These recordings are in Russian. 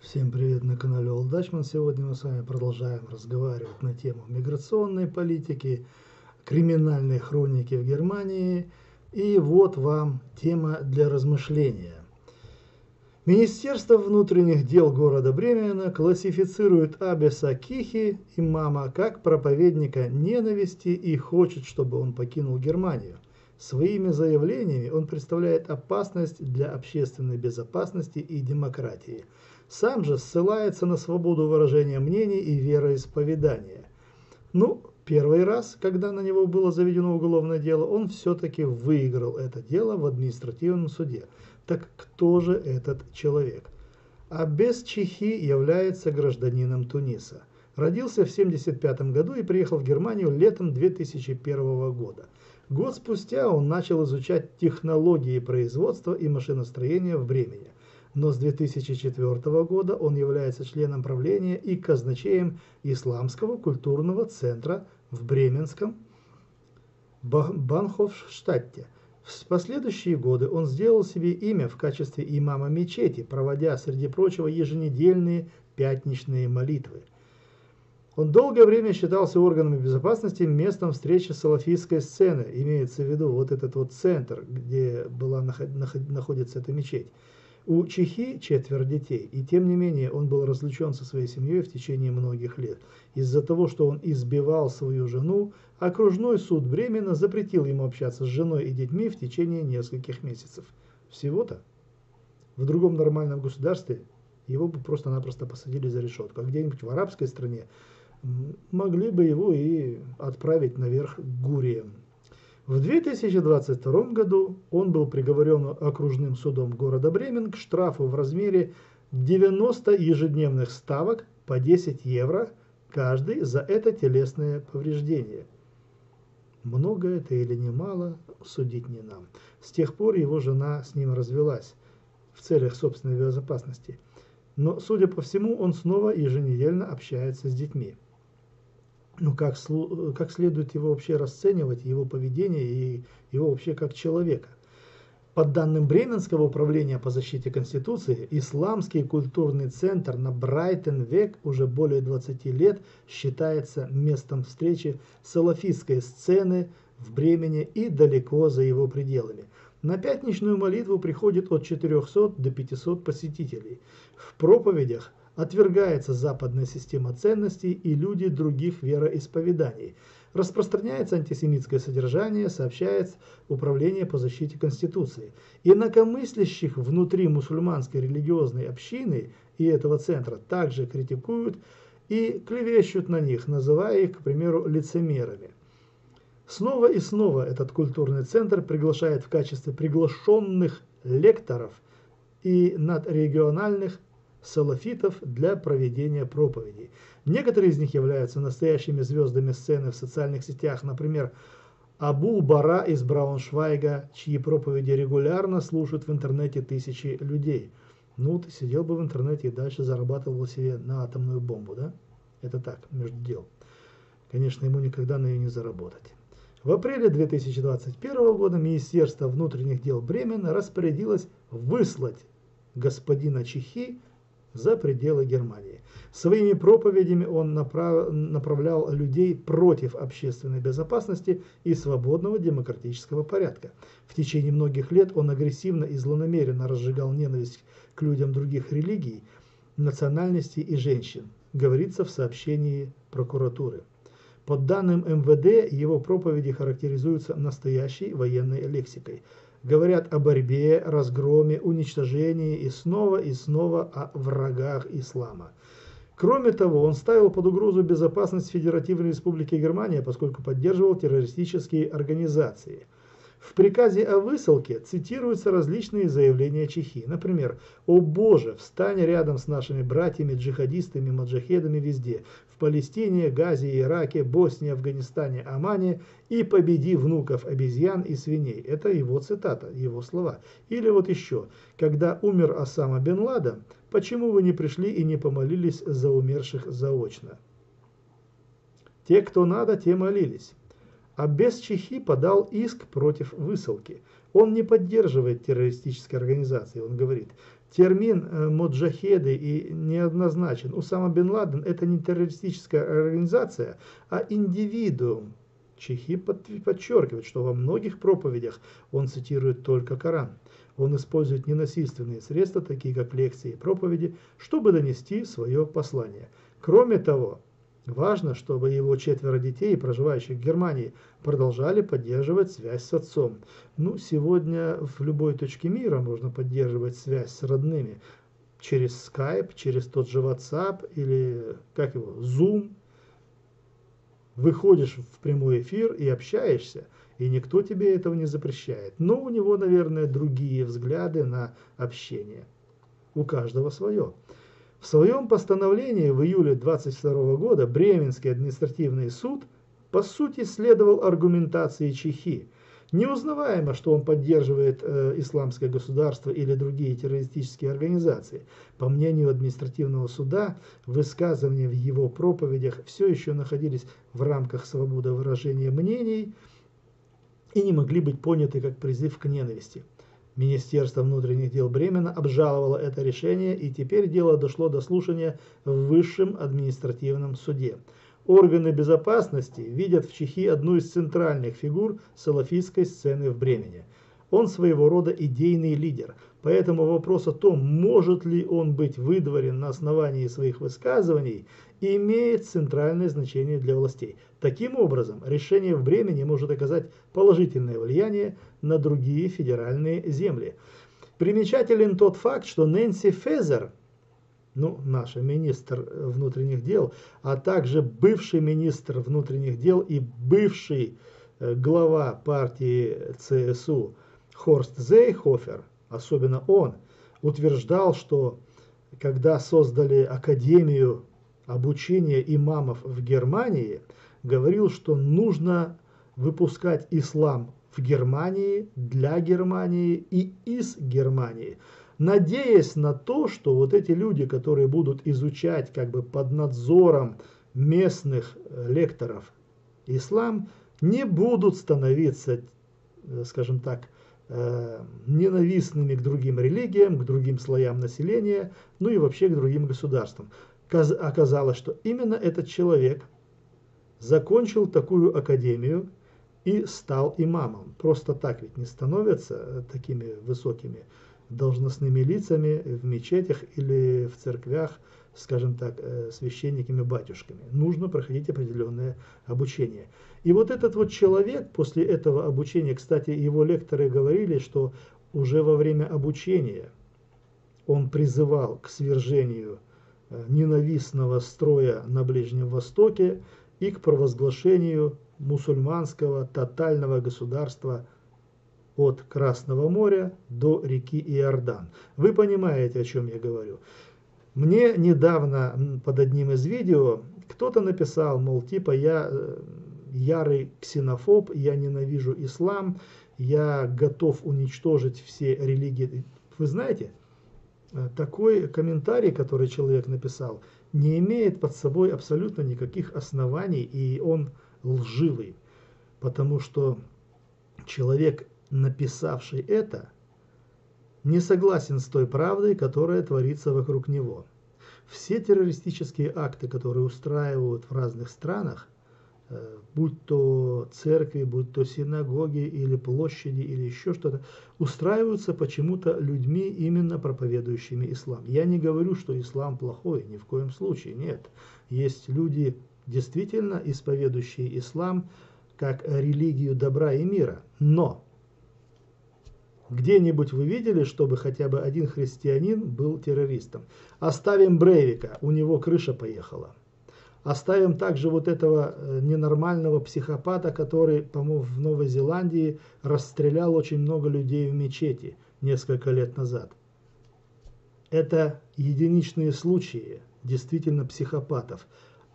Всем привет на канале Олд Дачман. Сегодня мы с вами продолжаем разговаривать на тему миграционной политики, криминальной хроники в Германии. И вот вам тема для размышления. Министерство внутренних дел города Бремена классифицирует Абеса Кихи, имама, как проповедника ненависти и хочет, чтобы он покинул Германию. Своими заявлениями он представляет опасность для общественной безопасности и демократии. Сам же ссылается на свободу выражения мнений и вероисповедания. Ну, первый раз, когда на него было заведено уголовное дело, он все-таки выиграл это дело в административном суде. Так кто же этот человек? Абес Чехи является гражданином Туниса. Родился в 1975 году и приехал в Германию летом 2001 года. Год спустя он начал изучать технологии производства и машиностроения в Бремене. Но с 2004 года он является членом правления и казначеем Исламского культурного центра в Бременском Банхофштадте. В последующие годы он сделал себе имя в качестве имама мечети, проводя, среди прочего, еженедельные пятничные молитвы. Он долгое время считался органами безопасности местом встречи салафистской сцены, имеется в виду вот этот вот центр, где находится эта мечеть. У Чехи 4 детей, и тем не менее он был разлучен со своей семьей в течение многих лет. Из-за того, что он избивал свою жену, окружной суд Бремена запретил ему общаться с женой и детьми в течение нескольких месяцев. Всего-то. В другом нормальном государстве его бы просто-напросто посадили за решетку, а где-нибудь в арабской стране могли бы его и отправить наверх гурием. В 2022 году он был приговорен окружным судом города Бремен к штрафу в размере 90 ежедневных ставок по 10 евро каждый за это телесное повреждение. Много это или немало, судить не нам. С тех пор его жена с ним развелась в целях собственной безопасности. Но, судя по всему, он снова еженедельно общается с детьми. Ну, как следует его вообще расценивать, его поведение и его вообще как человека? По данным Бременского управления по защите Конституции, Исламский культурный центр на Брайтенвек уже более 20 лет считается местом встречи салафистской сцены в Бремене и далеко за его пределами. На пятничную молитву приходит от 400 до 500 посетителей. В проповедях отвергается западная система ценностей и люди других вероисповеданий. Распространяется антисемитское содержание, сообщает Управление по защите Конституции. Инакомыслящих внутри мусульманской религиозной общины и этого центра также критикуют и клевещут на них, называя их, к примеру, лицемерами. Снова и снова этот культурный центр приглашает в качестве приглашенных лекторов и надрегиональных салафитов для проведения проповедей. Некоторые из них являются настоящими звездами сцены в социальных сетях, например, Абу Бара из Брауншвайга, чьи проповеди регулярно слушают в интернете тысячи людей. Ну, ты сидел бы в интернете и дальше зарабатывал себе на атомную бомбу, да? Это так, между делом. Конечно, ему никогда на нее не заработать. В апреле 2021 года Министерство внутренних дел Бремена распорядилось выслать господина Чехи за пределы Германии. Своими проповедями он направлял людей против общественной безопасности и свободного демократического порядка. В течение многих лет он агрессивно и злонамеренно разжигал ненависть к людям других религий, национальностей и женщин, говорится в сообщении прокуратуры. По данным МВД, его проповеди характеризуются настоящей военной лексикой. Говорят о борьбе, разгроме, уничтожении и снова о врагах ислама. Кроме того, он ставил под угрозу безопасность Федеративной Республики Германия, поскольку поддерживал террористические организации. В приказе о высылке цитируются различные заявления Чехи. Например, «О Боже, встань рядом с нашими братьями, джихадистами, маджахедами везде, в Палестине, Газе, Ираке, Боснии, Афганистане, Омане, и победи внуков обезьян и свиней». Это его цитата, его слова. Или вот еще, «Когда умер Осама бен Ладен, почему вы не пришли и не помолились за умерших заочно? Те, кто надо, те молились». Абес Чехи подал иск против высылки. Он не поддерживает террористические организации. Он говорит, термин «моджахеды» и неоднозначен. Усама бен Ладен – это не террористическая организация, а индивидуум. Чехи подчеркивает, что во многих проповедях он цитирует только Коран. Он использует ненасильственные средства, такие как лекции и проповеди, чтобы донести свое послание. Кроме того, важно, чтобы его 4 детей, проживающих в Германии, продолжали поддерживать связь с отцом. Ну, сегодня в любой точке мира можно поддерживать связь с родными через Skype, через тот же WhatsApp или, как его, Zoom. Выходишь в прямой эфир и общаешься, и никто тебе этого не запрещает. Но у него, наверное, другие взгляды на общение. У каждого свое. В своем постановлении в июле 22 года Бременский административный суд по сути следовал аргументации Чехи. Неузнаваемо, что он поддерживает исламское государство или другие террористические организации. По мнению административного суда, высказывания в его проповедях все еще находились в рамках свободы выражения мнений и не могли быть поняты как призыв к ненависти. Министерство внутренних дел Бремена обжаловало это решение, и теперь дело дошло до слушания в Высшем административном суде. Органы безопасности видят в Чехи одну из центральных фигур салафистской сцены в Бремене. Он своего рода идейный лидер, поэтому вопрос о том, может ли он быть выдворен на основании своих высказываний, имеет центральное значение для властей. Таким образом, решение в Бремене может оказать положительное влияние на другие федеральные земли. Примечателен тот факт, что Нэнси Фезер, наш министр внутренних дел, а также бывший министр внутренних дел и бывший глава партии ЦСУ, Хорст Зейхофер, особенно он, утверждал, что когда создали Академию обучения имамов в Германии, говорил, что нужно выпускать ислам в Германии, для Германии и из Германии, надеясь на то, что вот эти люди, которые будут изучать как бы под надзором местных лекторов ислам, не будут становиться, скажем так, ненавистными к другим религиям, к другим слоям населения, ну и вообще к другим государствам. Оказалось, что именно этот человек закончил такую академию и стал имамом. Просто так ведь не становятся такими высокими должностными лицами в мечетях или в церквях, скажем так, священниками-батюшками. Нужно проходить определенное обучение. И вот этот вот человек после этого обучения, кстати, его лекторы говорили, что уже во время обучения он призывал к свержению ненавистного строя на Ближнем Востоке и к провозглашению мусульманского тотального государства от Красного моря до реки Иордан. Вы понимаете, о чем я говорю. Мне недавно под одним из видео кто-то написал, мол, типа, я ярый ксенофоб, я ненавижу ислам, я готов уничтожить все религии. Вы знаете, такой комментарий, который человек написал, не имеет под собой абсолютно никаких оснований, и он лживый, потому что человек, написавший это, не согласен с той правдой, которая творится вокруг него. Все террористические акты, которые устраивают в разных странах, будь то церкви, будь то синагоги или площади или еще что-то, устраиваются почему-то людьми, именно проповедующими ислам. Я не говорю, что ислам плохой, ни в коем случае, нет. Есть люди, действительно исповедующие ислам как религию добра и мира, но где-нибудь вы видели, чтобы хотя бы один христианин был террористом? Оставим Брейвика, у него крыша поехала. Оставим также вот этого ненормального психопата, который, по-моему, в Новой Зеландии расстрелял очень много людей в мечети несколько лет назад. Это единичные случаи действительно психопатов,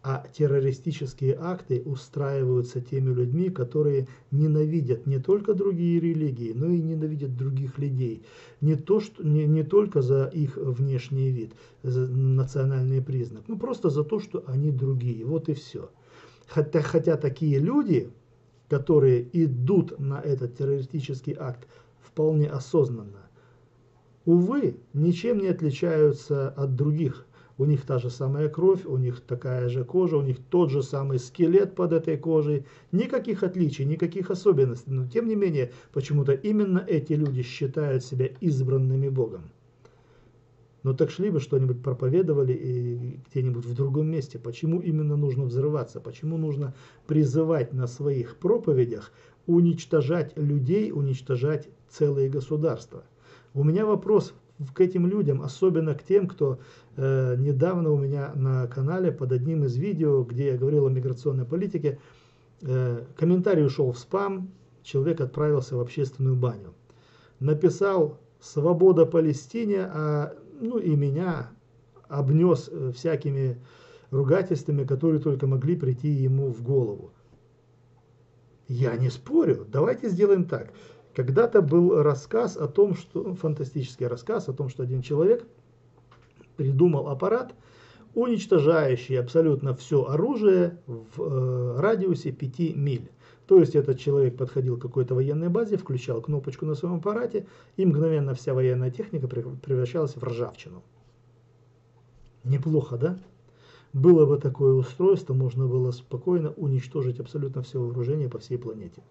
а террористические акты устраиваются теми людьми, которые ненавидят не только другие религии, но и ненавидят других людей. Не только за их внешний вид, за национальный признак, но просто за то, что они другие. Вот и все. Хотя такие люди, которые идут на этот террористический акт вполне осознанно, увы, ничем не отличаются от других. У них та же самая кровь, у них такая же кожа, у них тот же самый скелет под этой кожей. Никаких отличий, никаких особенностей. Но тем не менее, почему-то именно эти люди считают себя избранными Богом. Но так шли бы что-нибудь проповедовали и где-нибудь в другом месте. Почему именно нужно взрываться? Почему нужно призывать на своих проповедях уничтожать людей, уничтожать целые государства? У меня вопрос к этим людям, особенно к тем, кто недавно у меня на канале под одним из видео, где я говорил о миграционной политике, комментарий ушел в спам, человек отправился в общественную баню. Написал «Свобода Палестине», и меня обнес всякими ругательствами, которые только могли прийти ему в голову. Я не спорю, давайте сделаем так. Когда-то был фантастический рассказ о том, что один человек придумал аппарат, уничтожающий абсолютно все оружие в радиусе 5 миль. То есть этот человек подходил к какой-то военной базе, включал кнопочку на своем аппарате, и мгновенно вся военная техника превращалась в ржавчину. Неплохо, да? Было бы такое устройство, можно было спокойно уничтожить абсолютно все вооружение по всей планете.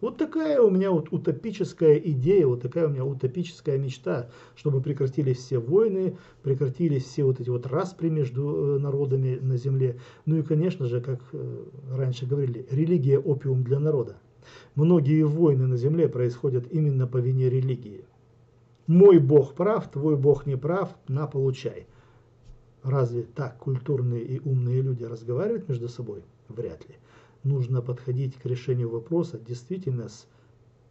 Вот такая у меня утопическая идея, вот такая у меня утопическая мечта, чтобы прекратились все войны, прекратились все вот эти вот распри между народами на земле. Ну и, конечно же, как раньше говорили, религия – опиум для народа. Многие войны на земле происходят именно по вине религии. Мой Бог прав, твой Бог не прав, на, получай. Разве так культурные и умные люди разговаривают между собой? Вряд ли. Нужно подходить к решению вопроса действительно с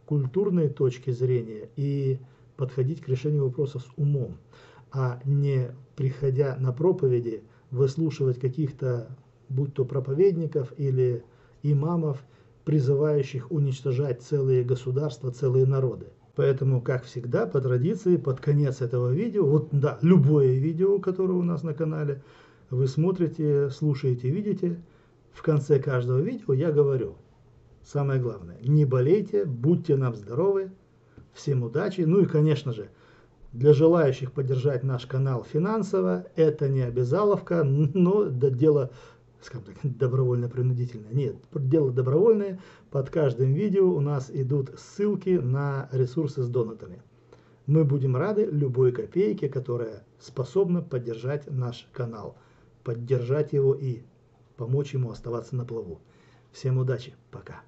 культурной точки зрения и подходить к решению вопроса с умом, а не приходя на проповеди, выслушивать каких-то, будь то проповедников или имамов, призывающих уничтожать целые государства, целые народы. Поэтому, как всегда, по традиции, под конец этого видео, любое видео, которое у нас на канале, вы смотрите, слушаете, видите, в конце каждого видео я говорю, самое главное, не болейте, будьте нам здоровы, всем удачи. Ну и, конечно же, для желающих поддержать наш канал финансово, это не обязаловка, но дело, скажем так, добровольно-принудительное. Нет, дело добровольное, под каждым видео у нас идут ссылки на ресурсы с донатами. Мы будем рады любой копейке, которая способна поддержать наш канал, поддержать его и помочь ему оставаться на плаву. Всем удачи, пока!